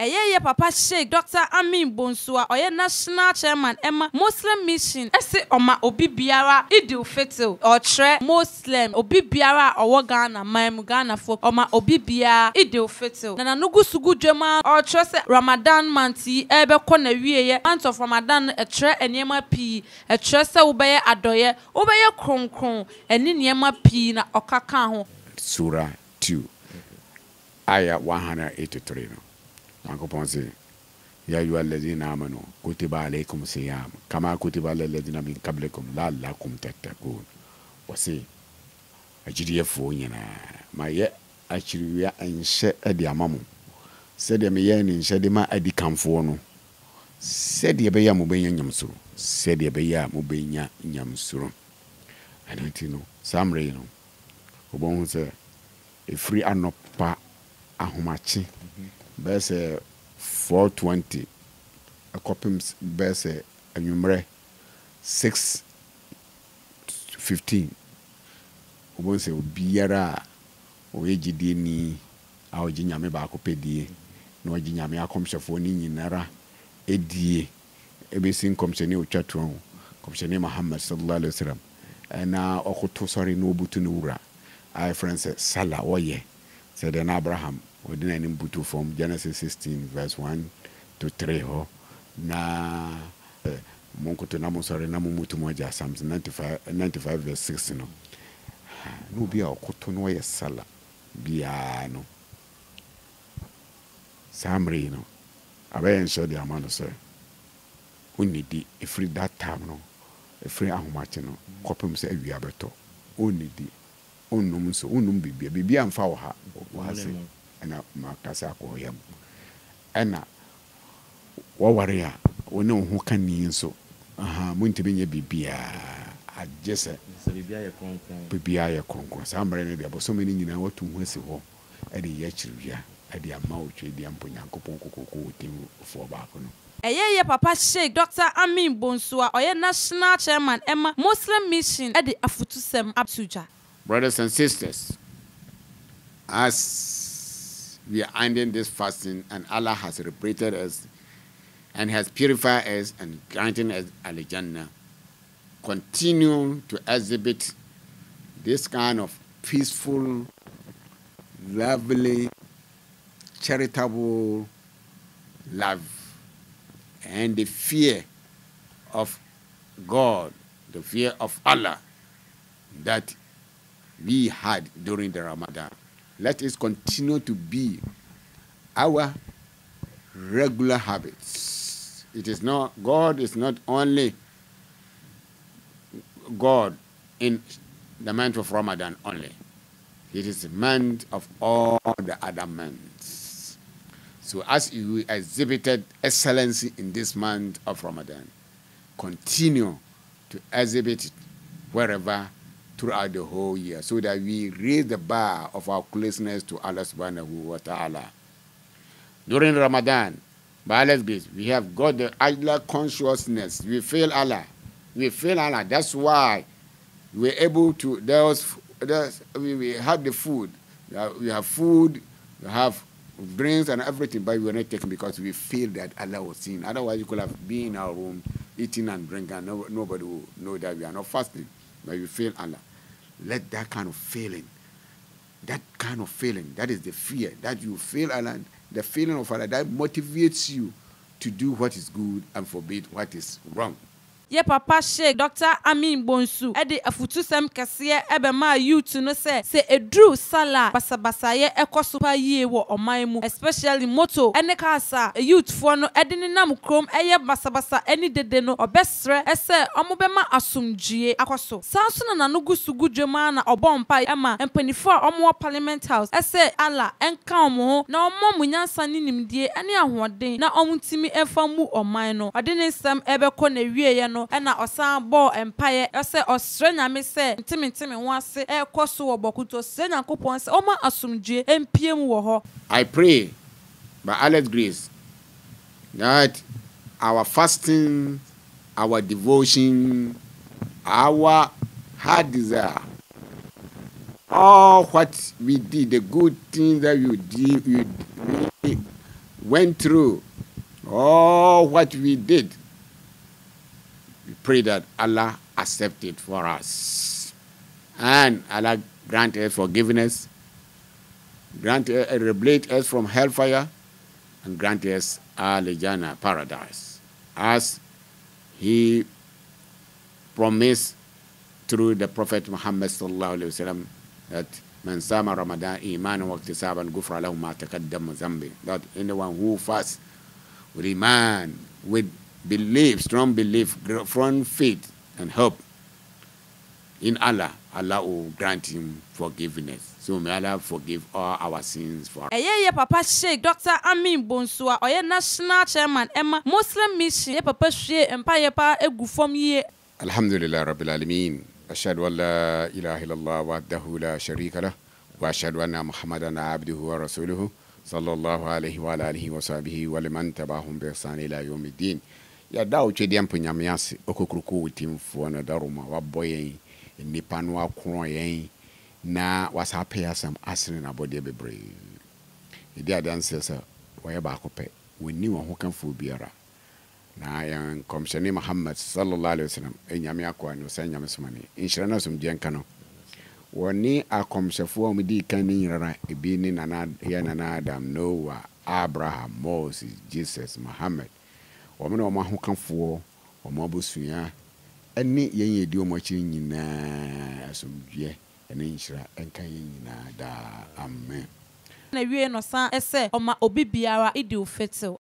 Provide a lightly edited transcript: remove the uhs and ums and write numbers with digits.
Eye ye papa Sheikh Dr. Amin Bonsu oye national chairman Emma Muslim Mission. Ese oma obi biara idil fetel otre Muslim obi biara owo Ghana maimu Ghana folk oma obi biara idil fetel. Nana nugu sugu jema otre se Ramadan manti ebe kona wieye month of Ramadan etre enyema pi etre se ubeye adoye ubeye kronkron eni nyema pi na okaka ho. Surah 2 ayah 183 no. Ankoponse ya yu alladhina amanu kutiba alaykum siyam kama kutiba alal ladina min qablikum la'allakum tattaqun wasi ajidiyefo nyina ma ye achiriya anhye ade amamu sede me ye ni nhye de ma adi kamfo no sede be ya mo benya nyamsuru sede be ya mo benya nyamsuru anatino samre no obon se e free anopa ahomachi Bess 4:20, a copim's bess a numere 6:15. Once a beera or a gidini, our ginyame bacopedi, no ginyame comes of one in era, a dee, everything comes a new church room, comes a name Muhammad sallallahu alaihi wasallam, and now Okoto sorry no butunura. I friends Salah oye, said an Abraham. We didn't put to from Genesis 16:1-3. Na monko to namu sorry namu mutu moja Psalms 95:6 no. No be our kotono ya sala biano. Samri no. Abe ensure the amount of sir. We need a free that time no. A free ahumachi no. Kopem say we are better. We need the. Unumso unumbi bibi amfa ha. Ena makasa ko yam ena wawaria woni ho kani nso aha munti benye bibia ajese bibia ye konkon samre ne bia bosomi ni nyina watu ho asi ho e de ye chirwia e de ama otwe de ampo nyankopon kokoko timu fo ba ko no Eye ye papa Sheikh Dr. Amin Bonsu oye national chairman Emma Muslim Mission e de afutusem absuja. Brothers and sisters, as we are ending this fasting, and Allah has liberated us and has purified us and granted us al-Jannah. Continue to exhibit this kind of peaceful, lovely, charitable love and the fear of God, the fear of Allah that we had during the Ramadan. Let it continue to be our regular habits. It is not, God is not only God in the month of Ramadan only. It is the month of all the other months. So as you exhibited excellency in this month of Ramadan, continue to exhibit it wherever throughout the whole year, so that we raise the bar of our closeness to Allah subhanahu wa ta'ala. During Ramadan, by Allah's grace, we have got the Allah consciousness. We feel Allah. We feel Allah. That's why we're able to, we have the food. We have food, we have drinks and everything, but we're not taking because we feel that Allah was seen. Otherwise, we could have been in our room eating and drinking, and nobody will know that we are not fasting. But we feel Allah. Let that kind of feeling, that is the fear, that you feel Allah, the feeling of Allah, that motivates you to do what is good and forbid what is wrong. Ye papa Sheikh Dr. Amin Bonsu ede afutusem kese ebe ma youth no se se edru sala basabasa ye ekosupa ye wo oman mu especially moto ene kasa youth fo no ede nenam krom eye basabasa eni dede no obesre ese omobe ma asumdue akoso sanso na nanugusugu dwema na obompa ema empanifo omo parliament house ese ala enka omo na omo munyansa ni nimdie ene ahoden na omuntimi efa mu oman no ade nsem ebe ko na wieye no ena osan bo empire ese osrenya me se ntimi wase e koso obokuto se nyankopon se oma asumdue empiem wo ho. I pray by Allah's grace that our fasting, our devotion, our heart desire, all what we did, the good things that you did, went through, all what we did, we pray that Allah accept it for us. And Allah grant us forgiveness, grant us, liberate us from hellfire, and grant us al-Jannah, paradise, as He promised through the Prophet Muhammad sallallahu alaihi wasallam that man sama Ramadan iman wa ihtisaban ghufra lahu ma taqaddama dhanbi, that anyone who fasts with iman, with belief, strong belief, from faith and hope in Allah, Allah will grant him forgiveness. So may Allah forgive all our sins for us. Papa Sheikh Dr. Amin Bonsu, oye national chairman Emma Muslim Mission. Papa Sheikh Empire pa egufom ye. Alhamdulillah Rabbil Alamin. Ashhadu an la ilaha illallah wahdahu la sharika lah wa ashhadu anna Muhammadan abduhu wa rasuluhu sallallahu alaihi wa alihi wa sahbihi wa liman tabahum bi ihsan ila yawmiddin. Ya dawo chedi ampunyamiase okokruku utimfo na daruma waboyen. Nipanwa kron na was happy as some asin about the baby. The dear dancers were back up. We knew who can fool Biara. Now, young Commissioner Muhammad sallallahu alaihi wasallam, and Yamiako and Yosanyamis money, insurance from Jankano. When near a commissioner for me, decaning a being and Adam, Noah, Abraham, Moses, Jesus, Muhammad, woman or man who can fool or Mobusuya. Any ye do much in some ye and insura and canina da amen. Nawe no sa ese oma obi biara idu fetu